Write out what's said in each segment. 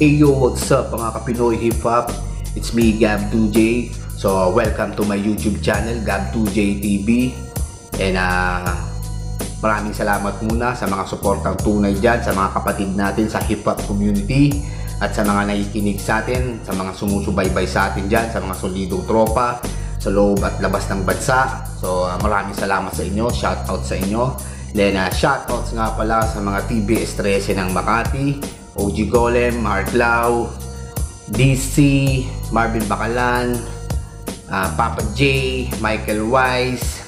Ayo, what's up mga kapinoy hip-hop? It's me, Gab2J. So, welcome to my YouTube channel, Gab2J TV. And maraming salamat muna sa mga suportang tunay dyan, sa mga kapatid natin sa hip-hop community, at sa mga nakikinig sa atin, sa mga sumusubaybay sa atin dyan, sa mga solidong tropa, sa loob at labas ng bansa. So, maraming salamat sa inyo. Shout out sa inyo. Then, shoutouts nga pala sa mga TBS 13 ng Makati, OG Golem, Mark Lau, DC, Marvin Bacalan, Papa J, Michael Wise.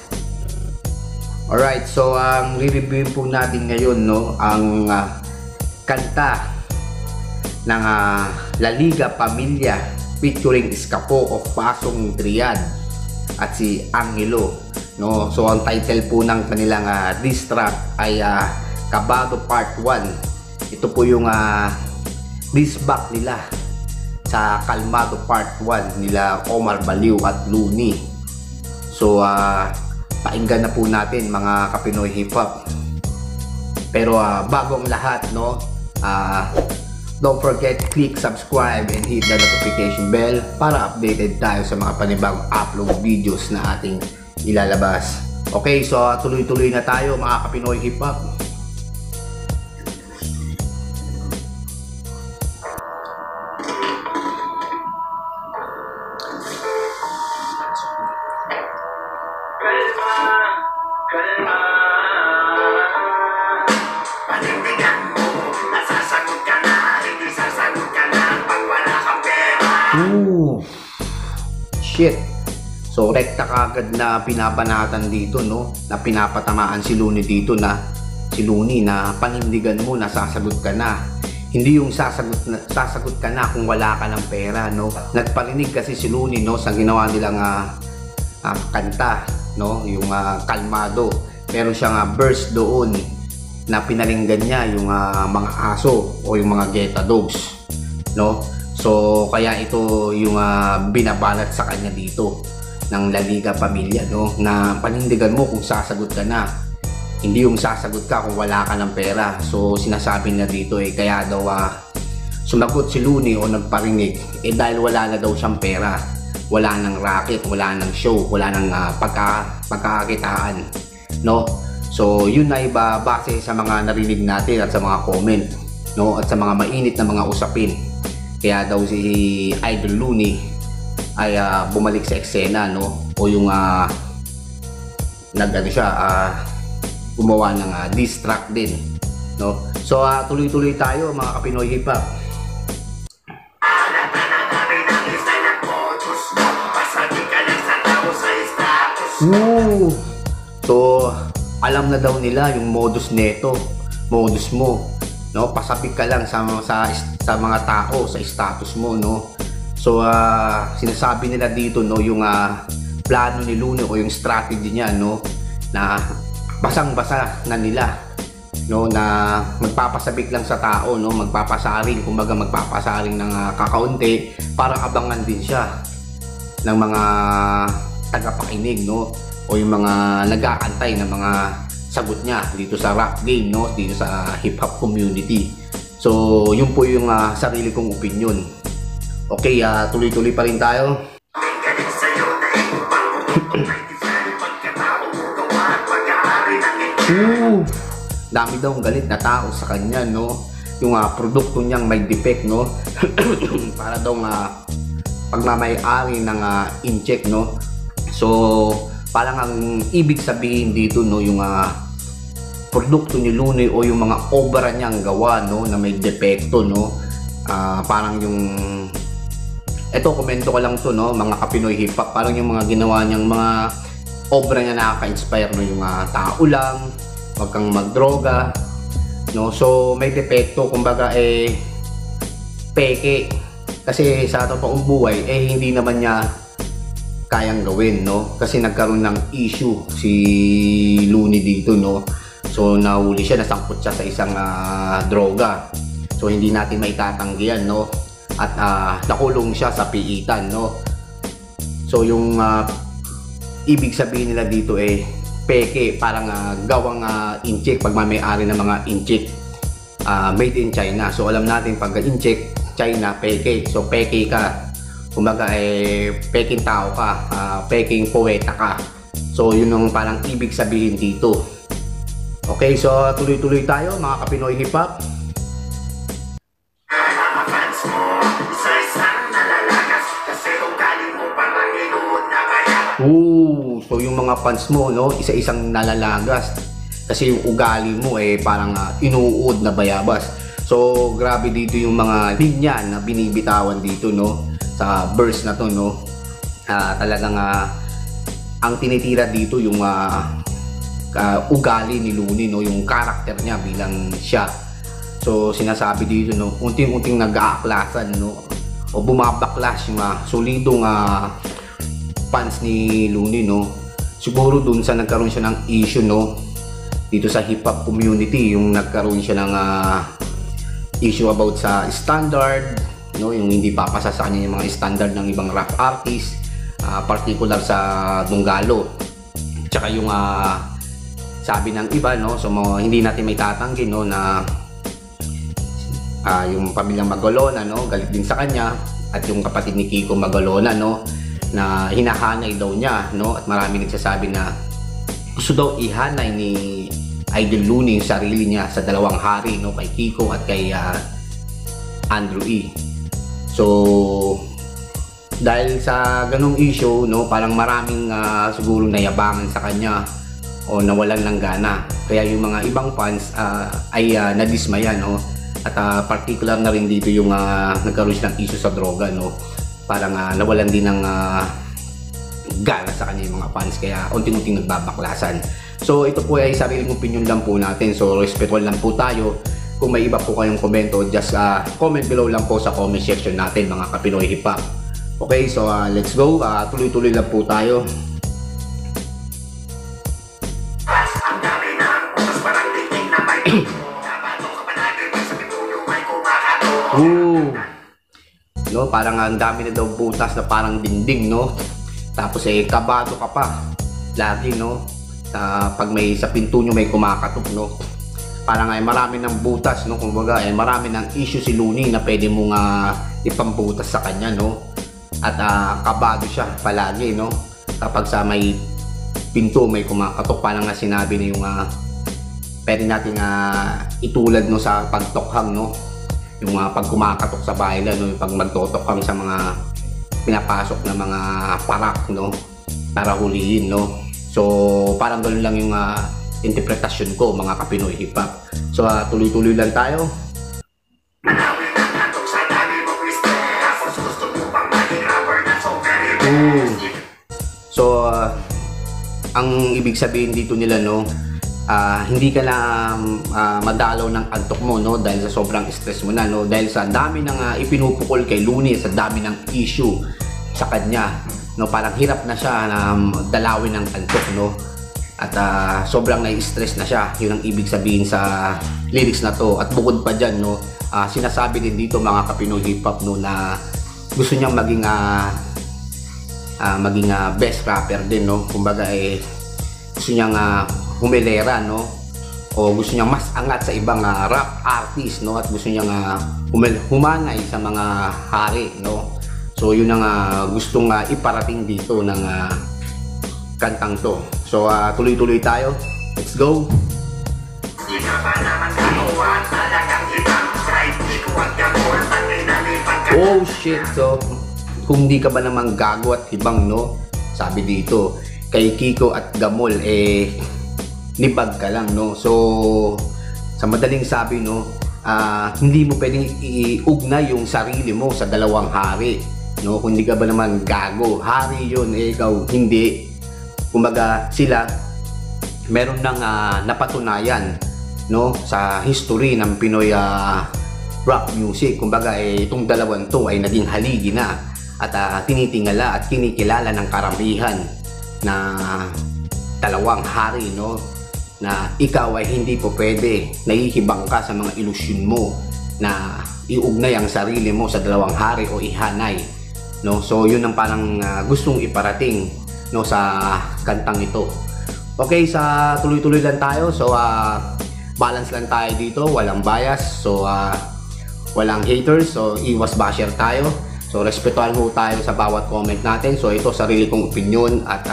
Alright, so ang re-reviewin po natin ngayon, no, ang kanta ng Laliga Pamilya featuring Eskapo of Pasong Triad at si Anghelo, no. So ang title po ng kanilang diss track ay Kabado Part 1. Ito po yung diss back nila sa Kalmado Part 1 nila Omar Baliw at Loonie. So painggan na po natin mga kapinoy hip hop. Pero bago ang lahat, no, don't forget click subscribe and hit the notification bell para updated tayo sa mga panibagong upload videos na ating ilalabas. Okay, so tuloy-tuloy na tayo mga kapinoy hip hop. Shit. So rekta kagad na pinabanatan dito, no, na pinapatamaan si Loonie dito, na si Loonie na panindigan mo na sasagot ka na. Hindi yung sasagot ka na kung wala ka ng pera, no. Nagparinig kasi si Loonie, no, sa ginawa nilang kanta, no, yung Kalmado. Pero siyang burst doon na pinaringgan niya yung mga aso o yung mga geta dogs, no. So kaya ito yung binabalat sa kanya dito ng Laliga Pamilya, no, na panindigan mo kung sasagot ka na. Hindi yung sasagot ka kung wala ka ng pera. So sinasabi na dito eh, kaya daw sumagot si Loonie o nagparinig eh dahil wala na daw siyang pera. Wala nang racket, wala nang show, wala nang pagkakakitaan, no. So yun na iba base sa mga narinig natin at sa mga comment, no, at sa mga mainit na mga usapin. Kaya daw si Idol Loonie ay bumalik sa eksena, no, o yung gumawa ng diss track din, no. So tuloy-tuloy tayo mga kapinoy hip hop. So alam na daw nila yung modus neto, modus mo, no, pasapik ka lang sa mga tao, sa status mo, no. So sinasabi nila dito, no, yung plano ni Loonie o yung strategy niya, no, na basang-basa na nila, no, na magpapasabik lang sa tao, no, magpapasaring, kumbaga magpapasaring ng kakaunti para abangan din siya ng mga tagapakinig, no, o yung mga nag-aantay ng mga sagot niya dito sa rap game, no, dito sa hip hop community. So yun po yung sarili kong opinion. Okay, tuloy-tuloy pa rin tayo. Dami daw ang galit na tao sa kanya, no, yung produkto niyang may defect, no. Para daw pagmamay-ari ng incheck, no. So parang ang ibig sabihin dito, no, yung produkto ni Loonie o yung mga obra niyang gawa, no, na may depekto, no. Parang yung eto, komento ko lang to, no, mga kapinoy hip hop, parang yung mga ginawa niyang mga obra niya nakaka-inspire, no, yung tao lang, wag kang magdroga, no. So may depekto, kumbaga eh peke, kasi sa totoong buhay eh hindi naman niya kayang gawin, no, kasi nagkaroon ng issue si Loonie dito, no. So nahuli siya, nasangkot siya sa isang droga, so hindi natin maitatanggi yan, no, at nakulong siya sa piitan, no. So yung ibig sabihin nila dito eh peke, parang gawang incheck, pagmamayari ng mga incheck, made in China. So alam natin pag inject China, peke. So peke ka. Kumbaga eh peking tao ka, peking poeta ka. So yun ang parang ibig sabihin dito. Okay, so tuloy-tuloy tayo mga kapinoy hip hop. So yung mga fans mo, no, isa-isang nalalagas kasi yung ugali mo eh parang inuud na bayabas. So grabe dito yung mga linya na binibitawan dito, no, sa verse na to, no. Talagang ang tinitira dito yung ugali ni Loonie, no, yung karakter niya bilang siya. So sinasabi dito, no, unting-unting nag-aaklasan, no, o bumabaklas yung solidong fans ni Loonie, no. Siguro dun sa nagkaroon siya ng issue, no, dito sa hip hop community, yung nagkaroon siya ng issue about sa standard, no, yung hindi papasa sa kanya yung mga standard ng ibang rap artist, particular sa Dongalo. Tsaka yung sabi ng iba, no, so hindi natin may tatanggi, no, na yung pamilyang Magalona, no, galit din sa kanya, at yung kapatid ni Kiko Magalona, no, na hinahanay daw niya, no, at marami nagsasabi na gusto daw ihanay ni Idol Loonie yung sarili niya sa dalawang hari, no, kay Kiko at kay Andrew E. So dahil sa ganung issue, no, parang maraming siguro nayabangan sa kanya o nawalan ng gana, kaya yung mga ibang fans ay nadismaya, no, at particular na rin dito yung nagkaroon ng issue sa droga, no, parang nawalan din ng gana sa kanya yung mga fans, kaya unti-unting nagbabaklasan. So ito po ay sariling opinion lang po natin, so respectful lang po tayo. Kung may iba po kayong komento, just comment below lang po sa comment section natin mga kapinoy hip hop. Okay, so let's go, tuloy-tuloy lang po tayo. No, parang ang dami na daw butas na parang dinding, no, tapos eh kabado ka pa lagi, no, pag may sa pinto nyo may kumakatok, no, parang ay marami ng butas, no, kumbaga ay marami ng issue si Loonie na pwede mong ipambutas sa kanya, no, at kabado siya palagi, no, kapag sa may pinto may kumakatok. Parang nga sinabi na yung pwede natin itulad, no, sa pagtokhang, no, yung pag kumakatok sa bahay lang, no, yung pag magtotokhang sa mga pinapasok na mga parak, no, para hulihin, no. So parang ganoon lang yung interpretasyon ko mga kapinoy hip hop. So tuloy-tuloy lang tayo. So ang ibig sabihin dito nila, no, hindi ka na madalaw ng antok mo, no, dahil sa sobrang stress mo na, no, dahil sa dami ng ipinupukol kay Loonie, sa dami ng issue sa kanya, no, parang hirap na siya na dalawin ng antok, no, at sobrang nai-stress na siya. Yun ang ibig sabihin sa lyrics na to. At bukod pa dyan, no, sinasabi din dito mga kapinoy hip hop, no, na gusto niyang maging best rapper din, no, kumbaga eh gusto niyang humelera, no, o gusto niya mas angat sa ibang rap artist, no, at gusto niya humanay sa mga hari, no. So yun ang gustong iparating dito ng kantang to. So tuloy-tuloy tayo, let's go. Oh shit, so kung di ka ba namang gago at ibang, no, sabi dito kay Kiko at Gamol, eh nibag ka lang, no. So sa madaling sabi, no, hindi mo pwedeng iugnay yung sarili mo sa dalawang hari, no, kung hindi ka ba naman gago. Hari yun, eh ikaw hindi. Kumbaga sila meron ng napatunayan, no, sa history ng Pinoy rap music. Kumbaga eh itong dalawang to ay naging haligi na at tinitingala at kinikilala ng karamihan na dalawang hari, no, na ikaw ay hindi po pwede, nahihibang ka sa mga ilusyon mo na iugnay ang sarili mo sa dalawang hari o ihanay, no. So yun ang parang gustong iparating, no, sa kantang ito. Okay, sa tuloy-tuloy lang tayo. So balance lang tayo dito, walang bias, so walang haters, so iwas basher tayo, so respetuhan ho tayo sa bawat comment natin. So ito sarili kong opinion at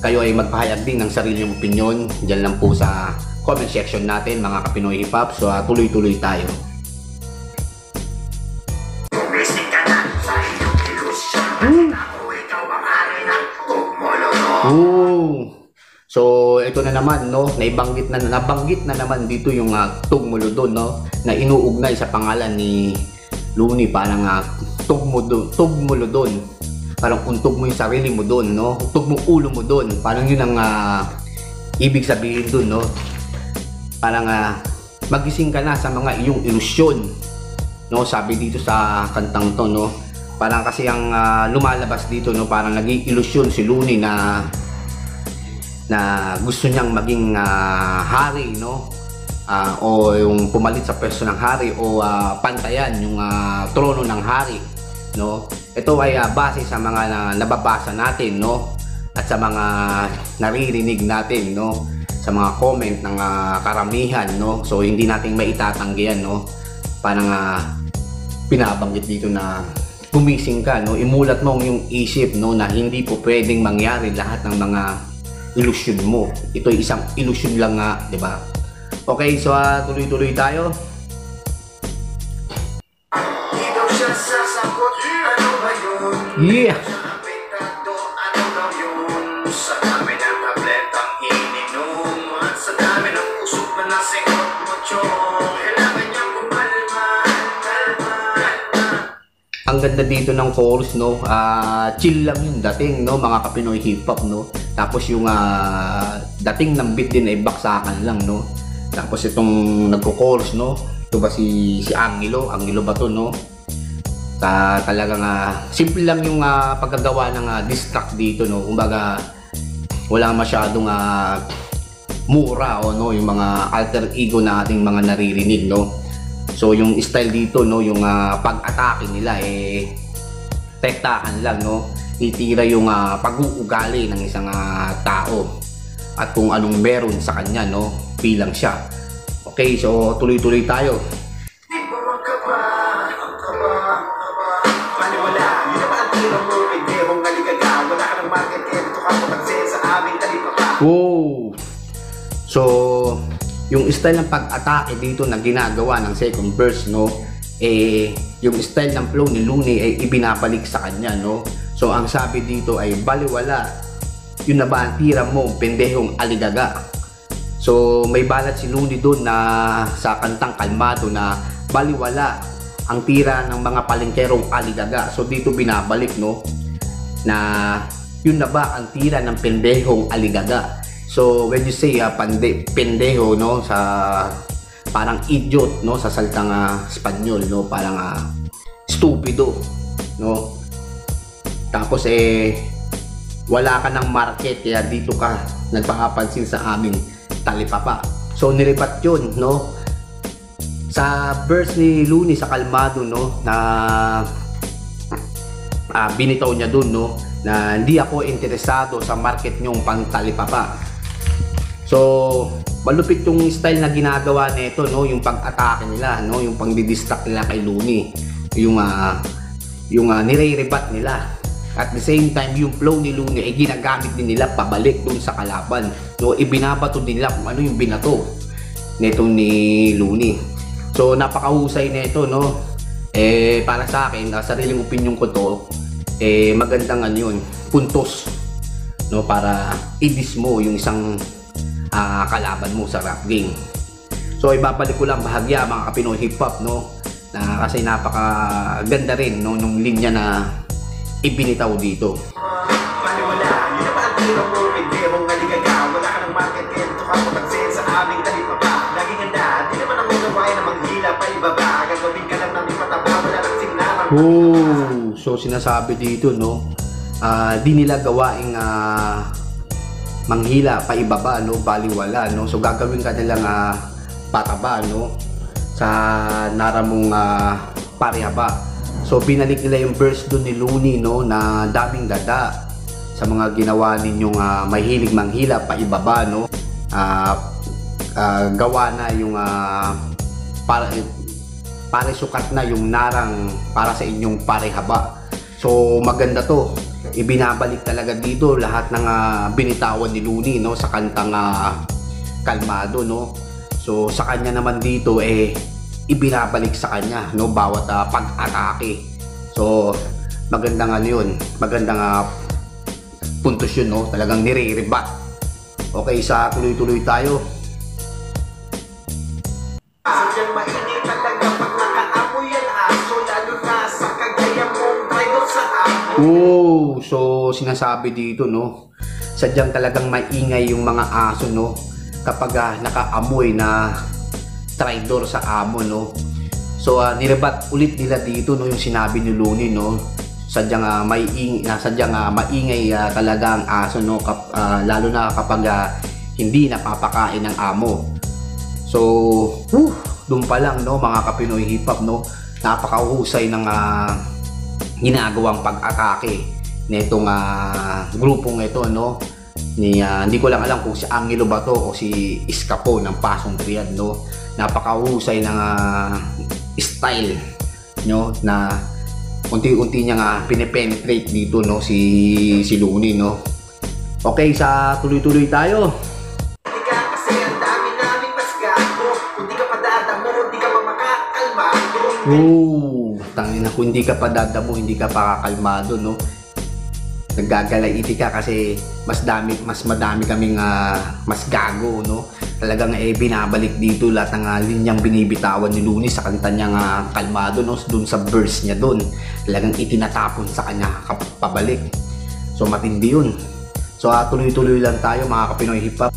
kayo ay magpahayag din ng sarili yung opinion dyan lang po sa comment section natin mga Kapinoy Hip Hop. So tuloy-tuloy tayo. So ito na naman, no, nabanggit na naman dito yung tugmuludon, no, na inuugnay sa pangalan ni Loonie, parang tugmuludon, parang untog mo yung sarili mo doon, no, untog mo ulo mo doon, parang yun ang ibig sabihin doon, no, parang magising ka na sa mga iyong ilusyon, no, sabi dito sa kantang to, no, parang kasi ang lumalabas dito, no, parang nag-iilusyon si Loonie na gusto niyang maging hari, no, o yung pumalit sa pwesto ng hari o pantayan yung trono ng hari, no. Ito ay base sa mga nababasa natin, no, at sa mga naririnig natin, no, sa mga comment ng karamihan, no. So hindi natin maitatanggi yan, no, parang pinabanggit dito na gumising ka, no, imulat mo yung isip, no, na hindi po pwedeng mangyari lahat ng mga ilusyon mo. Ito ay isang ilusyon lang nga, di ba? Okay, so tuloy-tuloy tayo. Yeah! Ang ganda dito ng chorus, no, chill lang yung dating, no, mga Kapinoy Hip Hop, no. Tapos yung dating ng beat din ay baksakan lang, no. Tapos itong nagko-chorus, no, ito ba si Anghelo ba to, no? Talagang simple lang yung pagkagawa ng diss track dito, no. Kumbaga wala masyadong mura, o no, yung mga alter ego na ating mga naririnig, no. So yung style dito, no, yung pag-atake nila eh tektahan lang, no. Itira yung pag-uugali ng isang tao at kung anong meron sa kanya, no, bilang siya. Okay, so tuloy-tuloy tayo. Wow! So yung style ng pag-atake dito na ginagawa ng second verse, no, eh yung style ng flow ni Loonie ay ibinabalik sa kanya, no. So ang sabi dito ay baliwala yun na ba ang tira mo, pendehong aligaga. So may balat si Loonie doon na sa kantang Kalmado na baliwala ang tira ng mga palengkerong aligaga. So dito binabalik, no, na yun na ba ang tira ng pendehong aligaga. So when you say pendeho, no, sa parang idiot, no, sa salitang Espanyol, no, parang stupido, no. Tapos eh wala ka ng market kaya dito ka nagpapansin sa aming talipapa. So nilipat yun, no, sa verse ni Loonie sa Kalmado, no, na binitaw niya dun, no, na hindi ako interesado sa market nyong pangtalipapa. So malupit yung style na ginagawa nito, no, yung pag-atake nila, no, yung pang-didistract nila kay Loonie, yung nire-rebat nila. At the same time, yung flow ni Loonie ay ginagamit din nila pabalik doon sa kalaban. No, ibinabato din nila kung ano yung binato nito ni Loonie. So napakahusay nito, no. Eh para sa akin, sariling opinyon ko to, eh magandang yun, puntos, no, para i-diss mo yung isang kalaban mo sa rap game. So ibabalik ko lang bahagya mga Kapinoy Hip Hop, no, na kasi napakaganda rin, no, nung linya na ibinitaw dito. Oh, so sinasabi dito, no, di nila gawaing manghila pa ibaba, no, baliwala, no. So gagawin ka nilang pataba, no, sa naramong parihaba. So binalik nila yung verse doon ni Loonie, no, na daming dada sa mga ginawa ninyong mahilig manghila pa ibaba, no. gawa na yung para sukat na yung narang para sa inyong parehaba. So maganda to. Ibinabalik talaga dito lahat ng binitawan ni Loonie, no, sa kantang Kalmado, no. So sa kanya naman dito eh ibinabalik sa kanya, no, bawat pag-atake. So magandang ano yun, magandang puntos yun, no, talagang nire-rebat. Okay, sa tuloy-tuloy tayo. Oh, so sinasabi dito, no, sadyang talagang maingay yung mga aso, no, kapag nakaamoy na traidor sa amo, no. So nirebat ulit nila dito, no, yung sinabi ni Loonie, no, sadyang maingay talaga ang aso, no, lalo na kapag hindi napapakain ng amo. So doon pa lang, no, mga kapinoy hip hop, no, napakahusay ng ginagawang pag-atake nitong grupong ito, no, ni hindi ko lang alam kung si Anghelo ba to o si Eskapo ng Pasong Triad, no. Napakahusay ng style, no, na unti-unti niya nga pinipenetrate dito, no, si Loonie, no. Okay, sa tuloy-tuloy tayo. Tangina, kung hindi ka pa dadamo, hindi ka pa kakalmado, no. Naggagalaiti ka kasi mas madami kaming mas gago, no. Talagang binabalik dito lahat ng linyang binibitawan ni Loonie sa kanta niyang Kalmado, no, doon sa verse niya doon. Talagang itinatapon sa kanya pabalik. So matindi yun. So tuloy-tuloy lang tayo, mga kapinoy hip hop.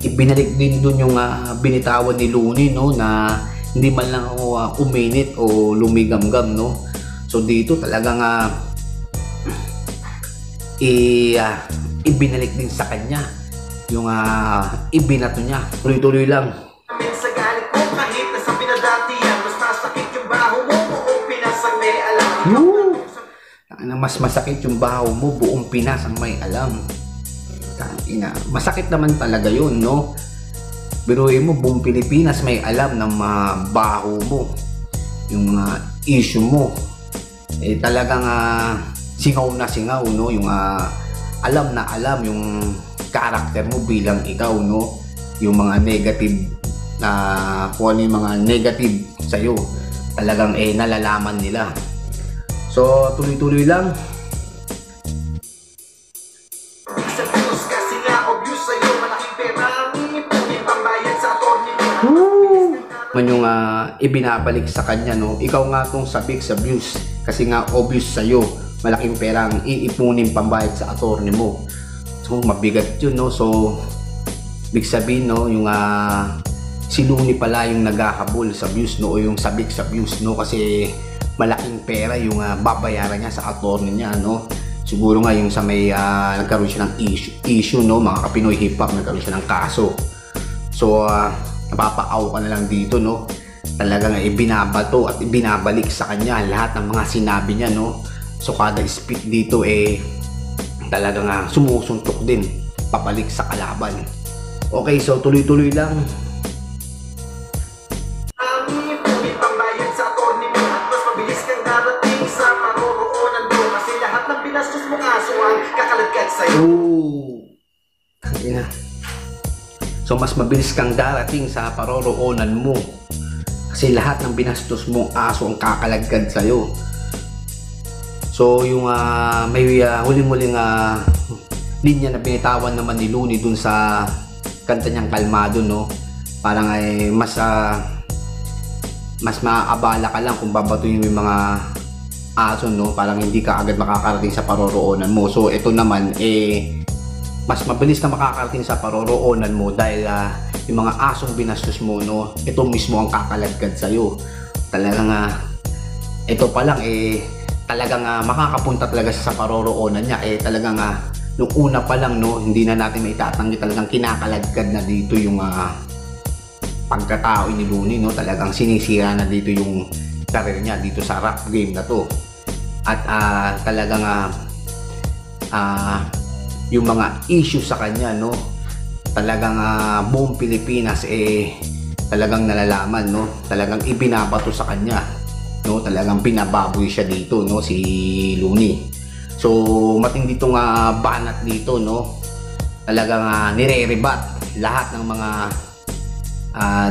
Ibinalik din doon yung binitawan ni Loonie, no, na hindi man lang uminit o lumigamgam, no. So dito talagang ibinalik din sa kanya yung ibinato niya. Tuloy-tuloy lang. Sa galit ko kahit na sa pinadatian, mas masakit yung baho mo buong Pinas ang may alam. Mas masakit yung baho mo buong Pinas ang may alam. Ina, masakit naman talaga yun, no. Biruin mo, buong Pilipinas may alam ng mga baho mo, yung mga issue mo. Eh talagang singaw na singaw, no, yung alam na alam yung karakter mo bilang ikaw, no, yung mga negative na kung ano yung mga negative sa'yo, talagang nalalaman nila. So tuloy-tuloy lang. Man yung ibinabalik sa kanya, no, ikaw nga tong sabik sa abuse kasi nga obvious sa'yo malaking pera ang iipunin pambayad sa attorney mo. So mabigat yun, no. So big sabihin, no, yung si Loonie pala yung naghahabol sa abuse, no, o yung sabik sa abuse, no, kasi malaking pera yung babayaran niya sa attorney niya, no. Siguro nga yung sa may nagkaroon siya ng issue, no, mga kapinoy hip hop, nagkaroon siya ng kaso. So napapaaw ka na lang dito, no. Talagang ibinabato at ibinabalik sa kanya lahat ng mga sinabi niya, no. So kada speak dito talagang sumusuntok din papalik sa kalaban. Okay, so tuloy-tuloy lang. So mas mabilis kang darating sa paroroonan mo kasi lahat ng binastos mong aso ang kakalagkad sa'yo. So yung may huling-huling linya na binitawan naman ni Loonie dun sa kanta niyang Kalmado, no, parang mas maaabala ka lang kung babatuhin mo yung mga aso, no, parang hindi ka agad makakarating sa paroroonan mo. So ito naman mas mabilis na makakarating sa paroroonan mo dahil yung mga asong binastos mo, no, ito mismo ang kakalagkad sa'yo. Talagang ito pa lang talagang makakapunta talaga sa paroroonan niya. Talagang nung una pa lang, no, hindi na natin maitatanggi talagang kinakalagkad na dito yung pagkatao ni Loonie, no. Talagang sinisira na dito yung karir niya dito sa rap game na to. at talagang yung mga issue sa kanya, no, talagang buong Pilipinas eh talagang nalalaman, no, talagang ibinabato sa kanya, no, talagang binababoy siya dito, no, si Loonie. So matindi tong banat dito, no, talagang nire-rebat lahat ng mga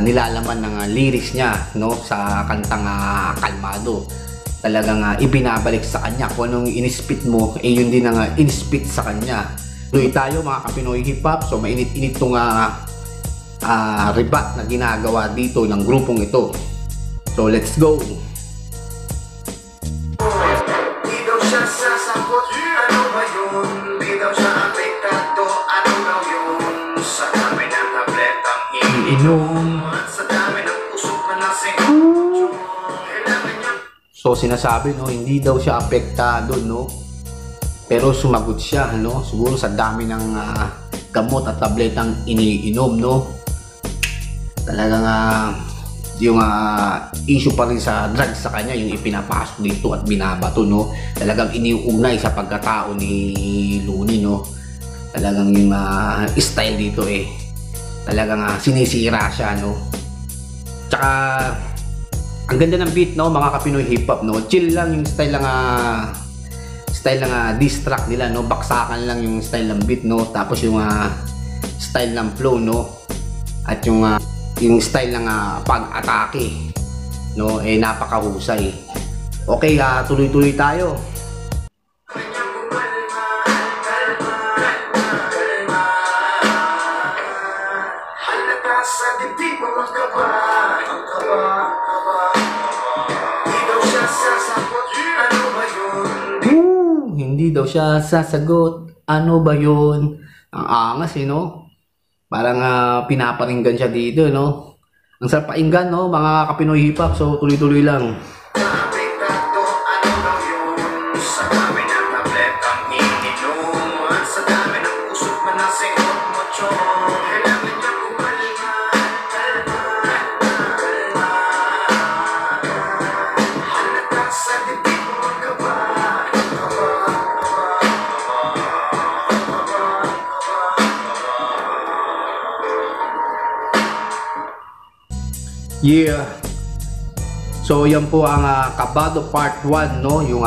nilalaman ng lyrics niya, no, sa kantang Kalmado. Talagang ibinabalik sa kanya kung anong in-spit mo, eh yun din ang in-spit sa kanya. Tuloy tayo mga Kapinoy Hip Hop. So mainit-init itong rebat na ginagawa dito ng grupong ito. So let's go! Di daw siya sasagot, ano ba yun? Di daw siya apektado, ano daw yun? Sa dami ng tabletang ininom, sa dami ng usok na nasingot. So sinasabi, no, hindi daw siya apektado, no, pero sumagot siya, no, siguro sa dami ng gamot at tabletang iniinom, no, talagang yung issue pa rin sa drugs sa kanya yung ipinapasok dito at binabato, no, talagang iniuugnay sa pagkatao ni Loonie, no, talagang yung style dito eh talagang sinisira siya, no. Tsaka ang ganda ng beat, no, mga Kapinoy Hip Hop, no. Chill lang yung style ng diss track nila, no. Baksakan lang yung style ng beat, no. Tapos yung style ng flow, no. At yung style ng pag-atake, no, eh napakahusay. Okay, tuloy-tuloy tayo. Hindi daw siya sasagot, ano ba yun? Ang angas, eh, no? Parang pinaparinggan siya dito, no? Ang sarap painggan, no, mga Kapinoy Hip Hop. So tuloy-tuloy lang. Yeah. So yan po ang Kabado Part 1, no, yung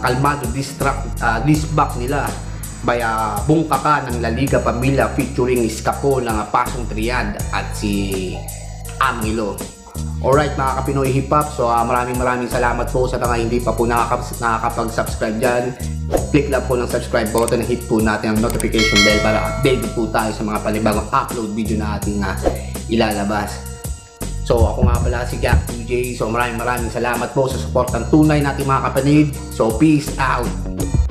Kalmado diss track nila by Bungkaka ng Laliga Pamilya featuring Eskapo ng Pasong Triad at si Anghelo. Alright mga Kapinoy Hip Hop, so maraming salamat po sa mga hindi pa po nakakapag-subscribe dyan. Click lang po ng subscribe button at hit po natin ang notification bell para updated po tayo sa mga panibagong upload video na ating ilalabas. So ako nga pala si Gab2J. So maraming salamat po sa support ng tunay nating mga kapatid. So peace out!